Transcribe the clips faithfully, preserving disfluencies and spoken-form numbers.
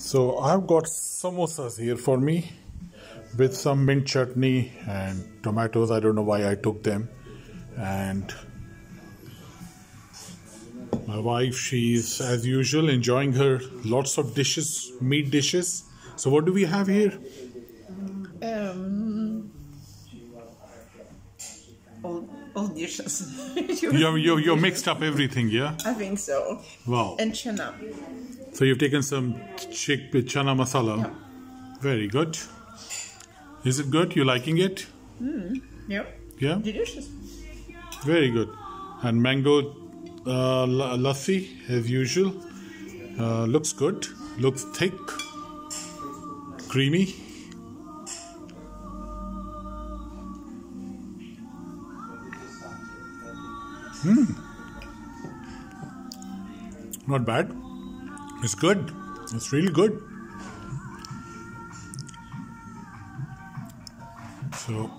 So I've got samosas here for me with some mint chutney and tomatoes. I don't know why I took them. And my wife, she's as usual enjoying her lots of dishes, meat dishes. So what do we have here? Um, all, all dishes. you're, you're, you're mixed up everything, yeah? I think so. Wow. And chana. So you've taken some chickpea chana masala. Yeah. Very good. Is it good? You liking it? Mm, yeah. Yeah? Delicious. Very good. And mango uh, lassi as usual. Uh, looks good. Looks thick. Creamy. Hmm. Not bad. It's good. It's really good. So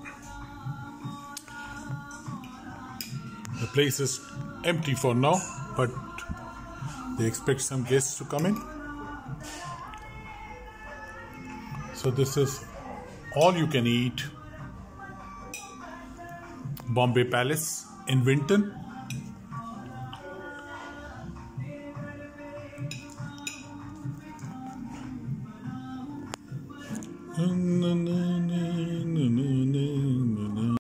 the place is empty for now, but they expect some guests to come in. So this is all you can eat Bombay Palace in Winton. Mm-hmm.